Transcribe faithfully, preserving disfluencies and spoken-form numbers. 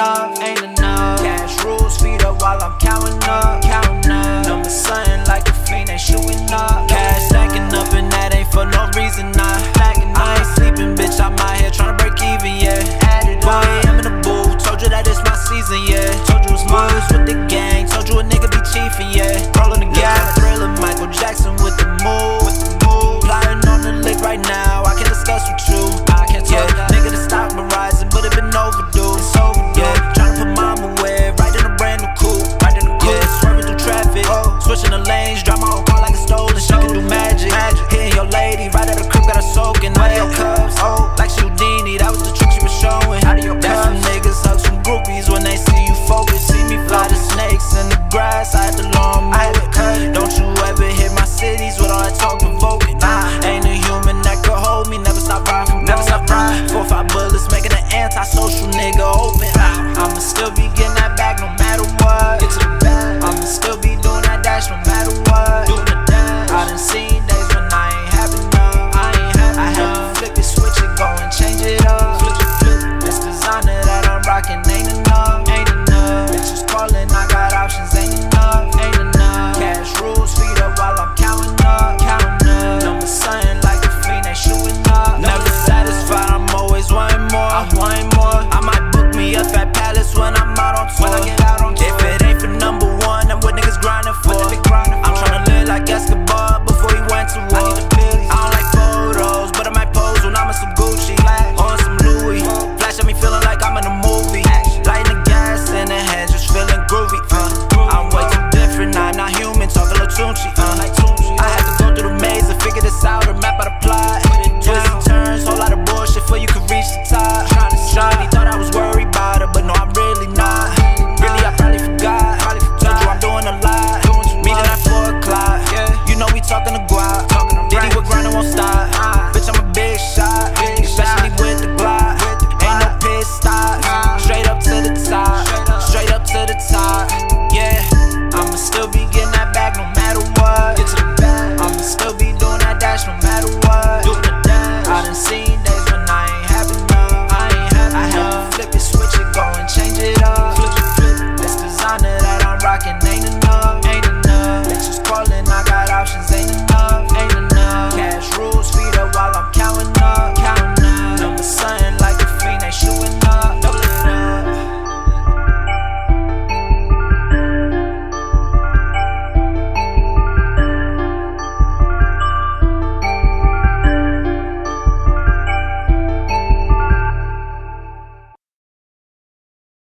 off, ain't